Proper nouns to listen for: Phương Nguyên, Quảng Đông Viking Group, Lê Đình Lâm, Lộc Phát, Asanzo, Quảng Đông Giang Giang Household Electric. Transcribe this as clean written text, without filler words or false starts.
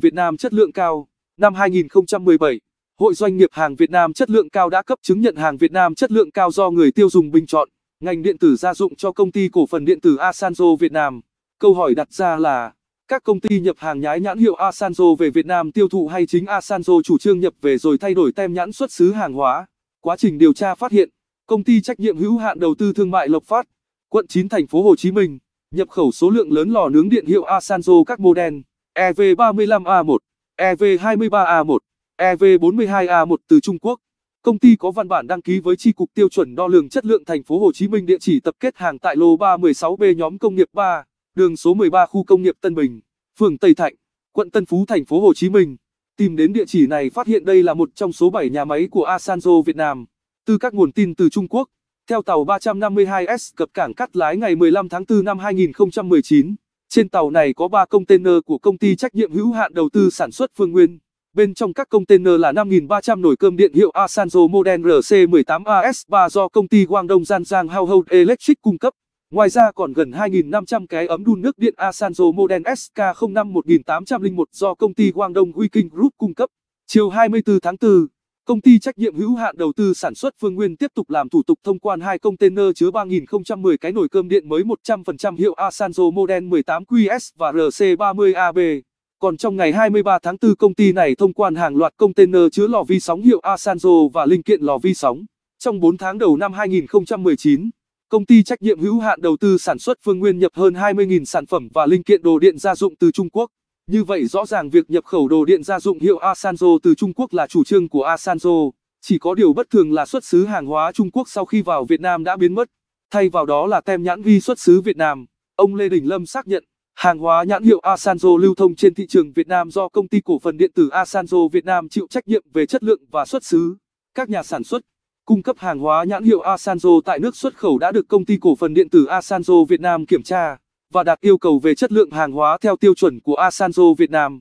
Việt Nam chất lượng cao. Năm 2017, Hội Doanh nghiệp hàng Việt Nam chất lượng cao đã cấp chứng nhận hàng Việt Nam chất lượng cao do người tiêu dùng bình chọn. Ngành điện tử gia dụng cho công ty cổ phần điện tử Asanzo Việt Nam. Câu hỏi đặt ra là, các công ty nhập hàng nhái nhãn hiệu Asanzo về Việt Nam tiêu thụ hay chính Asanzo chủ trương nhập về rồi thay đổi tem nhãn xuất xứ hàng hóa? Quá trình điều tra phát hiện, công ty trách nhiệm hữu hạn đầu tư thương mại Lộc Phát, quận 9 thành phố Hồ Chí Minh, nhập khẩu số lượng lớn lò nướng điện hiệu Asanzo các model EV35A1, EV23A1, EV42A1 từ Trung Quốc. Công ty có văn bản đăng ký với Chi cục Tiêu chuẩn đo lường chất lượng thành phố Hồ Chí Minh, địa chỉ tập kết hàng tại lô 316B nhóm công nghiệp 3, đường số 13 khu công nghiệp Tân Bình, phường Tây Thạnh, quận Tân Phú, thành phố Hồ Chí Minh. Tìm đến địa chỉ này phát hiện đây là một trong số 7 nhà máy của Asanzo Việt Nam. Từ các nguồn tin từ Trung Quốc, theo tàu 352S cập cảng Cát Lái ngày 15 tháng 4 năm 2019, trên tàu này có 3 container của công ty trách nhiệm hữu hạn đầu tư sản xuất Phương Nguyên. Bên trong các container là 5.300 nồi cơm điện hiệu Asanzo Model RC18AS3 do công ty Quảng Đông Giang Giang Household Electric cung cấp. Ngoài ra còn gần 2.500 cái ấm đun nước điện Asanzo Model SK05-1801 do công ty Quảng Đông Viking Group cung cấp. Chiều 24 tháng 4, công ty trách nhiệm hữu hạn đầu tư sản xuất Phương Nguyên tiếp tục làm thủ tục thông quan 2 container chứa 3.010 cái nồi cơm điện mới 100% hiệu Asanzo Model 18QS và RC30AB. Còn trong ngày 23 tháng 4, công ty này thông quan hàng loạt container chứa lò vi sóng hiệu Asanzo và linh kiện lò vi sóng. Trong 4 tháng đầu năm 2019, công ty trách nhiệm hữu hạn đầu tư sản xuất Phương Nguyên nhập hơn 20.000 sản phẩm và linh kiện đồ điện gia dụng từ Trung Quốc. Như vậy rõ ràng việc nhập khẩu đồ điện gia dụng hiệu Asanzo từ Trung Quốc là chủ trương của Asanzo. Chỉ có điều bất thường là xuất xứ hàng hóa Trung Quốc sau khi vào Việt Nam đã biến mất. Thay vào đó là tem nhãn ghi xuất xứ Việt Nam. Ông Lê Đình Lâm xác nhận, hàng hóa nhãn hiệu Asanzo lưu thông trên thị trường Việt Nam do công ty cổ phần điện tử Asanzo Việt Nam chịu trách nhiệm về chất lượng và xuất xứ. Các nhà sản xuất, cung cấp hàng hóa nhãn hiệu Asanzo tại nước xuất khẩu đã được công ty cổ phần điện tử Asanzo Việt Nam kiểm tra và đạt yêu cầu về chất lượng hàng hóa theo tiêu chuẩn của Asanzo Việt Nam.